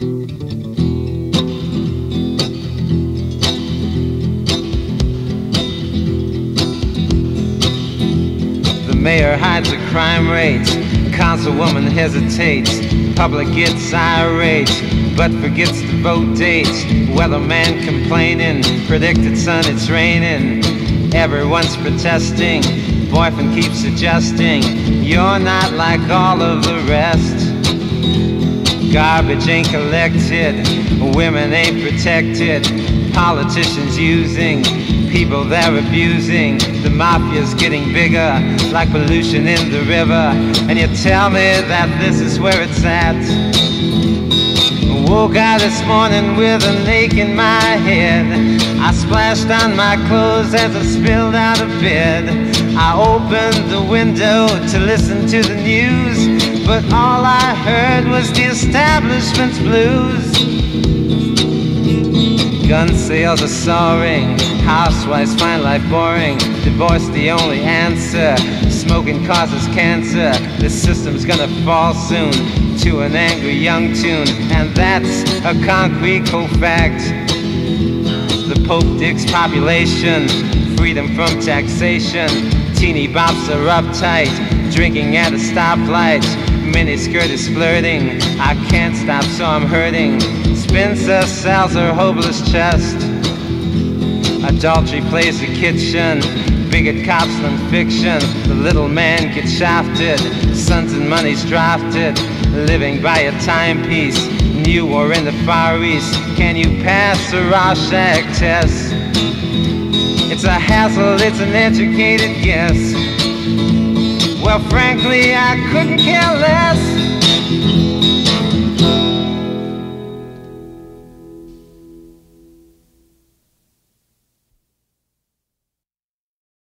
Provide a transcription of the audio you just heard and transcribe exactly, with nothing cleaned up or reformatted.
The mayor hides the crime rates, councilwoman hesitates, public gets irate, but forgets to vote dates. Weatherman complaining, predicted sun it's raining. Everyone's protesting, boyfriend keeps suggesting, you're not like all of the rest. Garbage ain't collected, women ain't protected, politicians using, people they're abusing, the mafia's getting bigger, like pollution in the river, and you tell me that this is where it's at. Woke out this morning with an ache in my head, I splashed on my clothes as I spilled out of bed, I opened the window to listen to the news, but all I heard was the establishment's blues. Gun sales are soaring, housewives find life boring, divorce the only answer, smoking causes cancer. This system's gonna fall soon, to an angry young tune, and that's a concrete cold fact. The Pope digs population, freedom from taxation, teeny bops are uptight, drinking at a stoplight, miniskirt is flirting, I can't stop so I'm hurting, Spencer sells her hopeless chest. Adultery plays the kitchen, bigot cops than fiction, the little man gets shafted, sons and money's drafted, living by a timepiece, new war in the Far East, can you pass the Rorschach test? It's a hassle, it's an educated guess, well frankly I couldn't care less.